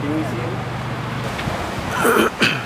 Can we see him?